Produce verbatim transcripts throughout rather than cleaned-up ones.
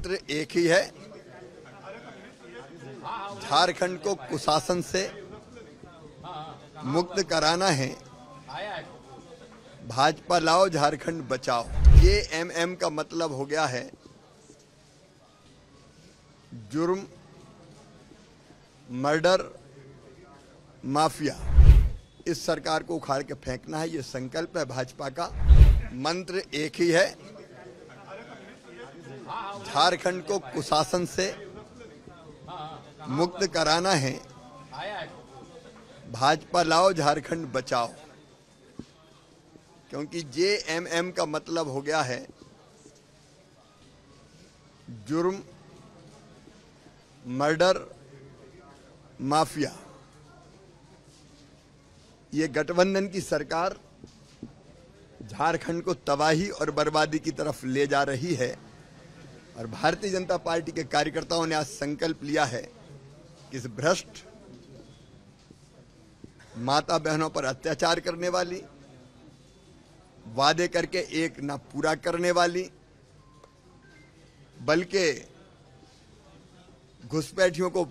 मंत्र एक ही है, झारखंड को कुशासन से मुक्त कराना है। भाजपा लाओ झारखंड बचाओ। जे एम एम का मतलब हो गया है जुर्म, मर्डर, माफिया। इस सरकार को उखाड़ के फेंकना है, ये संकल्प है भाजपा का। मंत्र एक ही है, झारखंड को कुशासन से मुक्त कराना है। भाजपा लाओ झारखंड बचाओ, क्योंकि जे एम एम का मतलब हो गया है जुर्म, मर्डर, माफिया। ये गठबंधन की सरकार झारखंड को तबाही और बर्बादी की तरफ ले जा रही है, और भारतीय जनता पार्टी के कार्यकर्ताओं ने आज संकल्प लिया है कि इस भ्रष्ट, माता बहनों पर अत्याचार करने वाली, वादे करके एक ना पूरा करने वाली, बल्कि घुसपैठियों को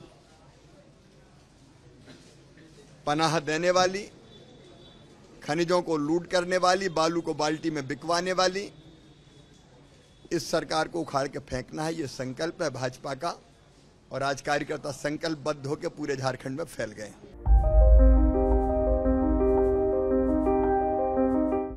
पनाह देने वाली, खनिजों को लूट करने वाली, बालू को बाल्टी में बिकवाने वाली, इस सरकार को उखाड़ के फेंकना है, ये संकल्प है भाजपा का। और आज कार्यकर्ता संकल्पबद्ध होकर पूरे झारखंड में फैल गए।